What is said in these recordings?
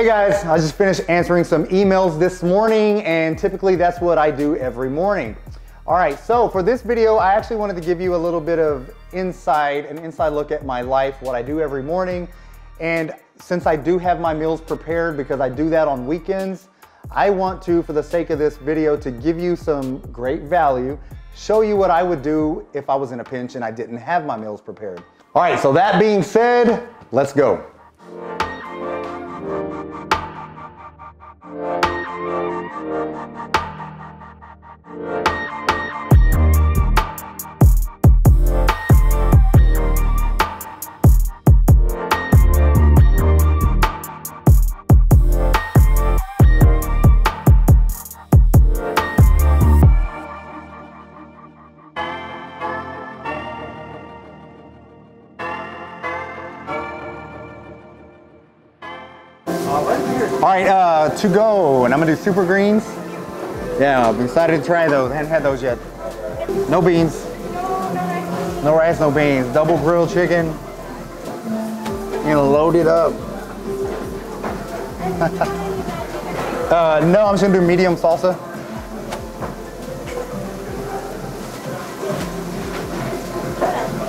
Hey guys, I just finished answering some emails this morning, and typically that's what I do every morning. All right, so for this video, I actually wanted to give you a little bit of an inside look at my life, what I do every morning. And since I do have my meals prepared, because I do that on weekends, I want to, for the sake of this video, to give you some great value, show you what I would do if I was in a pinch and I didn't have my meals prepared. All right, so that being said, let's go. Alright, to go, and I'm gonna do super greens. Yeah, I'm excited to try those. I haven't had those yet. No beans. No rice, no beans. Double grilled chicken. And load it up. No, I'm just gonna do medium salsa.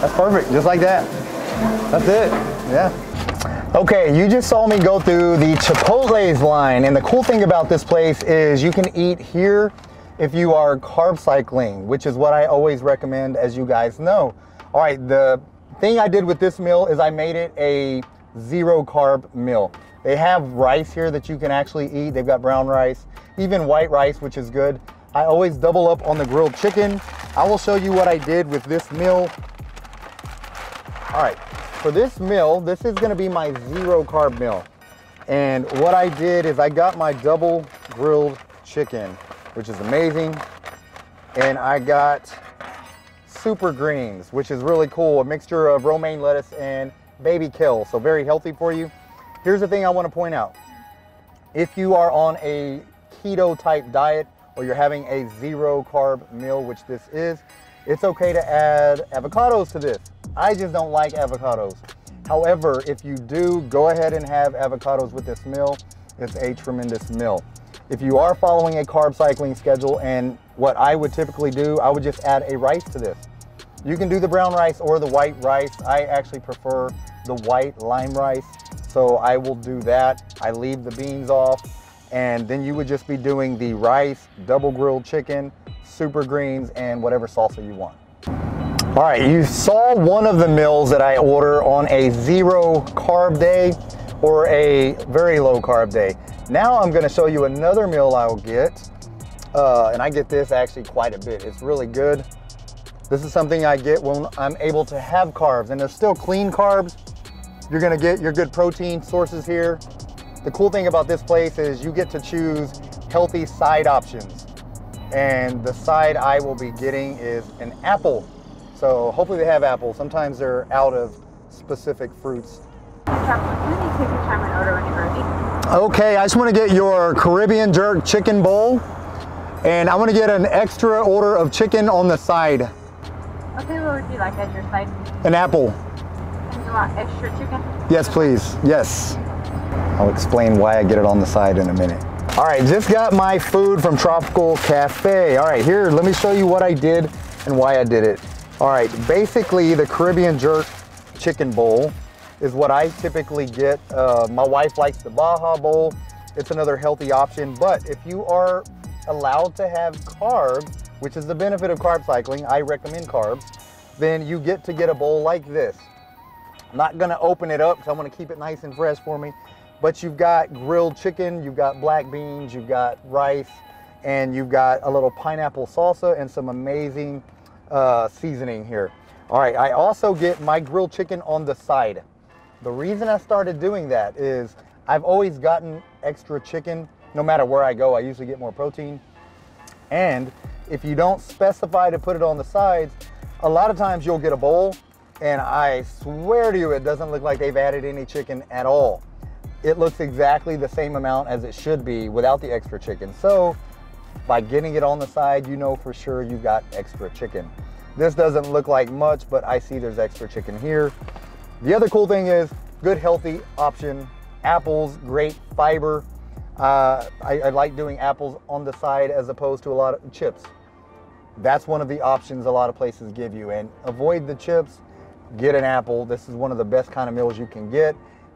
That's perfect, just like that. That's it, yeah. Okay, you just saw me go through the Chipotle's line, and the cool thing about this place is you can eat here if you are carb cycling, which is what I always recommend, as you guys know. All right, the thing I did with this meal is I made it a zero carb meal. They have rice here that you can actually eat. They've got brown rice, even white rice, which is good. I always double up on the grilled chicken. I will show you what I did with this meal. All right. For this meal, this is gonna be my zero carb meal. And what I did is I got my double grilled chicken, which is amazing. And I got super greens, which is really cool, a mixture of romaine lettuce and baby kale, so very healthy for you. Here's the thing I wanna point out. If you are on a keto type diet or you're having a zero carb meal, which this is, it's okay to add avocados to this. I just don't like avocados. However, if you do, go ahead and have avocados with this meal. It's a tremendous meal. If you are following a carb cycling schedule, and what I would typically do, I would just add a rice to this. You can do the brown rice or the white rice. I actually prefer the white lime rice, so I will do that. I leave the beans off, and then you would just be doing the rice, double grilled chicken, super greens, and whatever salsa you want. All right, you saw one of the meals that I order on a zero carb day or a very low carb day. Now I'm gonna show you another meal I will get. And I get this actually quite a bit. It's really good. This is something I get when I'm able to have carbs, and they're still clean carbs. You're gonna get your good protein sources here. The cool thing about this place is you get to choose healthy side options. And the side I will be getting is an apple. So hopefully they have apples. Sometimes they're out of specific fruits. Okay, I just want to get your Caribbean jerk chicken bowl, and I want to get an extra order of chicken on the side. Okay, what would you like as your side? An apple. And you want extra chicken? Yes, please. Yes. I'll explain why I get it on the side in a minute. All right, just got my food from Tropical Cafe. All right, here, let me show you what I did and why I did it. All right, basically the Caribbean jerk chicken bowl is what I typically get. My wife likes the Baja bowl. It's another healthy option, but if you are allowed to have carbs, which is the benefit of carb cycling, I recommend carbs, then you get to get a bowl like this. I'm not gonna open it up because I wanna keep it nice and fresh for me, but you've got grilled chicken, you've got black beans, you've got rice, and you've got a little pineapple salsa and some amazing seasoning here. All right, I also get my grilled chicken on the side. The reason I started doing that is I've always gotten extra chicken. No matter where I go, I usually get more protein. And if you don't specify to put it on the sides, a lot of times you'll get a bowl, and I swear to you, it doesn't look like they've added any chicken at all. It looks exactly the same amount as it should be without the extra chicken. So by getting it on the side, you know for sure you got extra chicken. This doesn't look like much, but I see there's extra chicken here. The other cool thing is, good healthy option apples, great fiber. I like doing apples on the side as opposed to a lot of chips. That's one of the options a lot of places give you. And avoid the chips, get an apple. This is one of the best kind of meals you can get.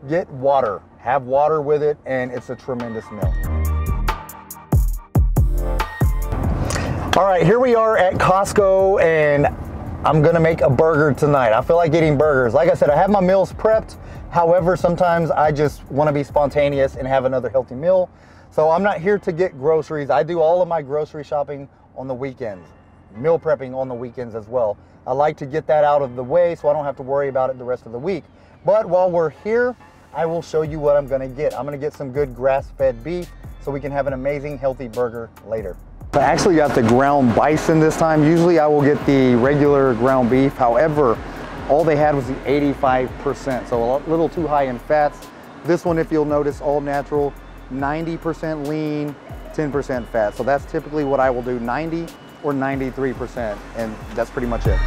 Get water, have water with it, and it's a tremendous meal. All right, here we are at Costco, and I'm gonna make a burger tonight. I feel like eating burgers. Like I said, I have my meals prepped. However, sometimes I just wanna be spontaneous and have another healthy meal. So I'm not here to get groceries. I do all of my grocery shopping on the weekends, meal prepping on the weekends as well. I like to get that out of the way so I don't have to worry about it the rest of the week. But while we're here, I will show you what I'm gonna get. I'm gonna get some good grass-fed beef so we can have an amazing healthy burger later. I actually got the ground bison this time. Usually I will get the regular ground beef. However, all they had was the 85%, so a little too high in fats. This one, if you'll notice, all natural, 90% lean, 10% fat. So that's typically what I will do, 90 or 93%, and that's pretty much it.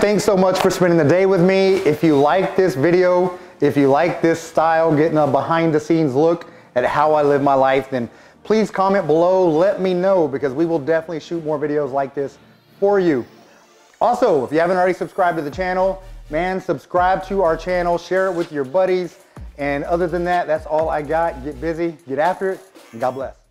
Thanks so much for spending the day with me. If you like this video, if you like this style, getting a behind the scenes look at how I live my life, then please comment below, let me know, because we will definitely shoot more videos like this for you. Also, if you haven't already subscribed to the channel, man, subscribe to our channel, share it with your buddies. And other than that, that's all I got. Get busy, get after it, and God bless.